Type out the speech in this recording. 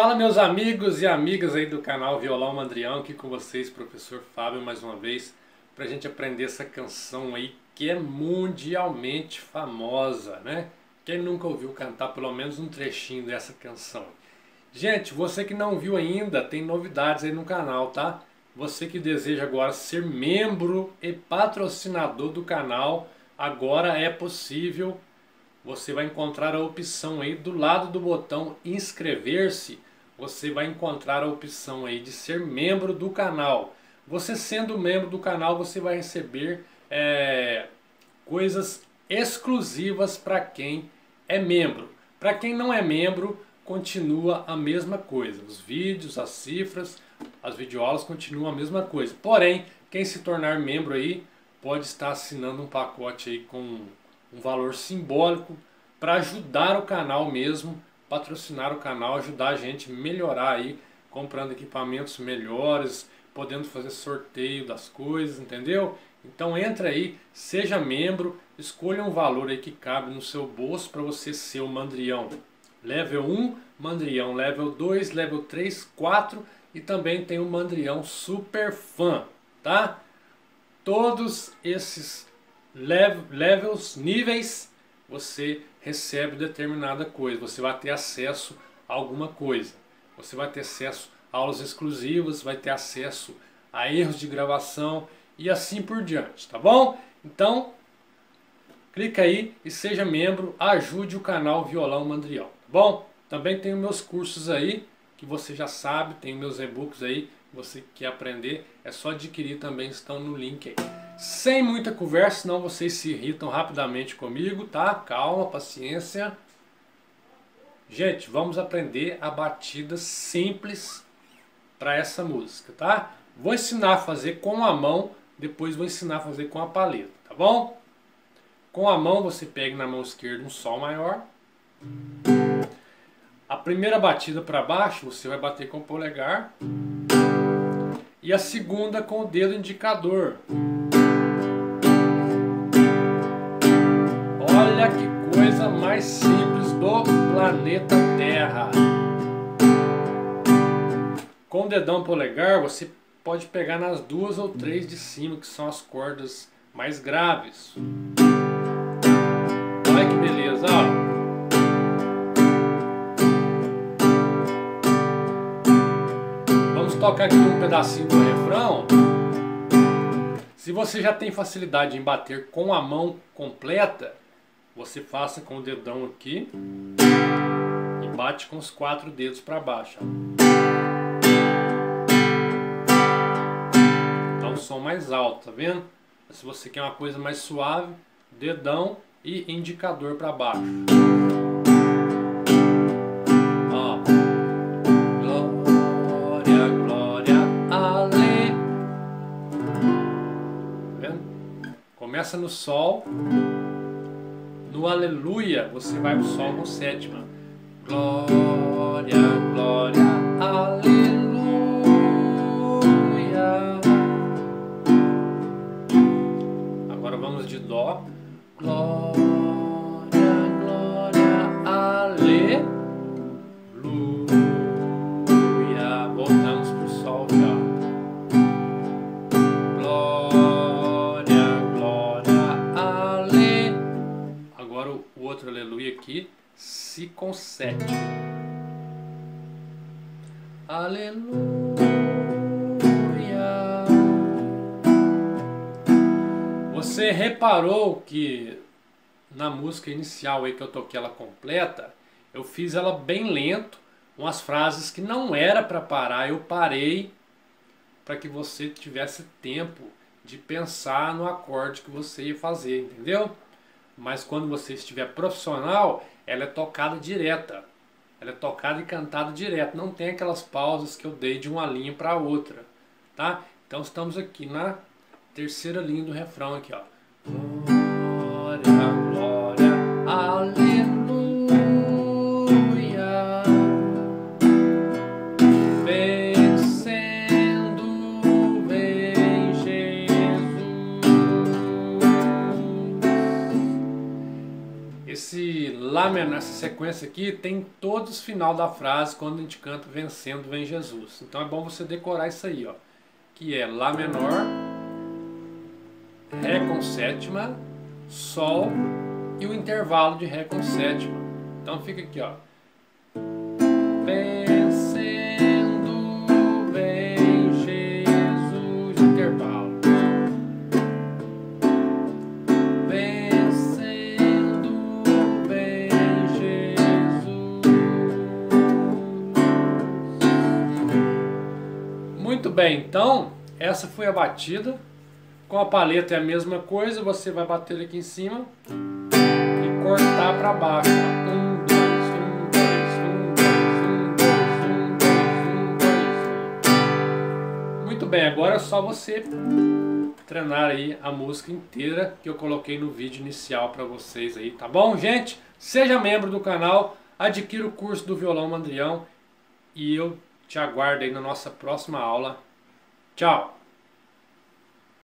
Fala meus amigos e amigas aí do canal Violão Mandrião, aqui com vocês, professor Fábio, mais uma vez, pra gente aprender essa canção aí que é mundialmente famosa, né? Quem nunca ouviu cantar pelo menos um trechinho dessa canção? Gente, você que não viu ainda, tem novidades aí no canal, tá? Você que deseja agora ser membro e patrocinador do canal, agora é possível. Você vai encontrar a opção aí do lado do botão inscrever-se. Você vai encontrar a opção aí de ser membro do canal. Você sendo membro do canal, você vai receber coisas exclusivas para quem é membro. Para quem não é membro, continua a mesma coisa. Os vídeos, as cifras, as videoaulas continuam a mesma coisa. Porém, quem se tornar membro aí pode estar assinando um pacote aí com um valor simbólico para ajudar o canal mesmo, patrocinar o canal, ajudar a gente a melhorar aí, comprando equipamentos melhores, podendo fazer sorteio das coisas, entendeu? Então entra aí, seja membro, escolha um valor aí que cabe no seu bolso para você ser o Mandrião. Level 1, Mandrião, Level 2, Level 3, 4 e também tem o Mandrião Super Fã, tá? Todos esses levels, níveis, você recebe determinada coisa, você vai ter acesso a alguma coisa, você vai ter acesso a aulas exclusivas, vai ter acesso a erros de gravação e assim por diante, tá bom? Então, clica aí e seja membro, ajude o canal Violão Mandrião, tá bom? Também tem meus cursos aí, que você já sabe, tem meus e-books aí, você que quer aprender, é só adquirir também, estão no link aí. Sem muita conversa, senão vocês se irritam rapidamente comigo, tá? Calma, paciência. Gente, vamos aprender a batida simples para essa música, tá? Vou ensinar a fazer com a mão, depois vou ensinar a fazer com a paleta, tá bom? Com a mão você pega na mão esquerda um sol maior. A primeira batida para baixo você vai bater com o polegar. E a segunda com o dedo indicador. Olha que coisa mais simples do planeta Terra. Com o dedão polegar você pode pegar nas duas ou três de cima, que são as cordas mais graves. Olha que beleza, ó. Vamos tocar aqui um pedacinho do refrão. Se você já tem facilidade em bater com a mão completa, você faça com o dedão aqui e bate com os quatro dedos para baixo. Dá um som mais alto, tá vendo? Se você quer uma coisa mais suave, dedão e indicador para baixo. Ó. Glória, glória, aleluia. Tá vendo? Começa no sol. No Aleluia, você vai pro sol com sétima. Glória, glória, aleluia. Agora vamos de Dó. Glória, glória, aleluia. Voltamos pro sol já. Outro aleluia aqui, Si com sétima. Aleluia. Você reparou que na música inicial aí que eu toquei ela completa, eu fiz ela bem lento, umas frases que não era para parar, eu parei para que você tivesse tempo de pensar no acorde que você ia fazer, entendeu? Mas quando você estiver profissional, ela é tocada direta. Ela é tocada e cantada direto. Não tem aquelas pausas que eu dei de uma linha para outra, tá? Então estamos aqui na terceira linha do refrão aqui, ó. Glória, glória, aleluia. Vencendo, vem Jesus. Esse Lá amen, nessa sequência aqui, tem todos o final da frase quando a gente canta vencendo vem Jesus. Então é bom você decorar isso aí, ó, que é Lá menor, Ré com sétima, Sol e o intervalo de Ré com sétima. Então fica aqui, ó. Vencendo vem Jesus, intervalo. Vencendo vem Jesus. Muito bem, então essa foi a batida. Com a paleta é a mesma coisa, você vai bater aqui em cima e cortar para baixo. 1, 2, 1, 2, 1, 2, 1, 2, 1, 2. Muito bem, agora é só você treinar aí a música inteira que eu coloquei no vídeo inicial para vocês aí, tá bom, gente? Seja membro do canal, adquira o curso do Violão Mandrião e eu te aguardo aí na nossa próxima aula. Tchau!